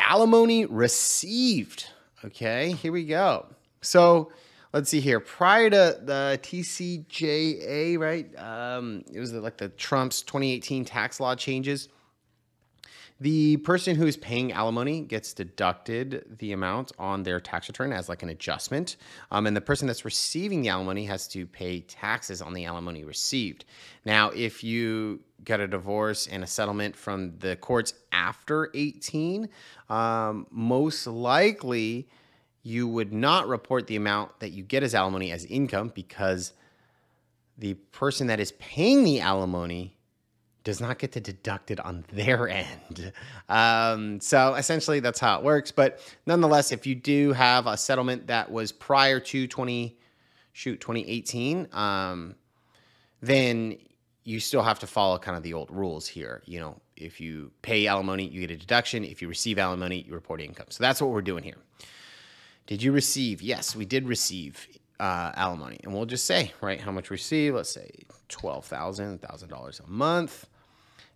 Alimony received. Okay, here we go. So let's see here. Prior to the TCJA, right? It was like the Trump's 2018 tax law changes. The person who is paying alimony gets deducted the amount on their tax return as like an adjustment. And the person that's receiving the alimony has to pay taxes on the alimony received. Now, if you get a divorce and a settlement from the courts after 18, most likely you would not report the amount that you get as alimony as income, because the person that is paying the alimony does not get to deduct it on their end. So essentially that's how it works. But nonetheless, if you do have a settlement that was prior to 2018, then you still have to follow kind of the old rules here. You know, if you pay alimony, you get a deduction. If you receive alimony, you report income. So that's what we're doing here. Did you receive? Yes, we did receive alimony. And we'll just say, right, how much we receive. Let's say $12,000, $1,000 a month.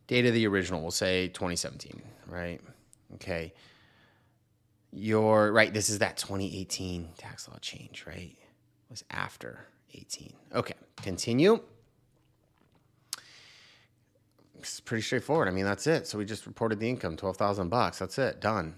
Date of the original, we'll say 2017, right? Okay. You're right. This is that 2018 tax law change, right? It was after 18. Okay. Continue. It's pretty straightforward. I mean, that's it. So we just reported the income, $12,000 bucks. That's it. Done.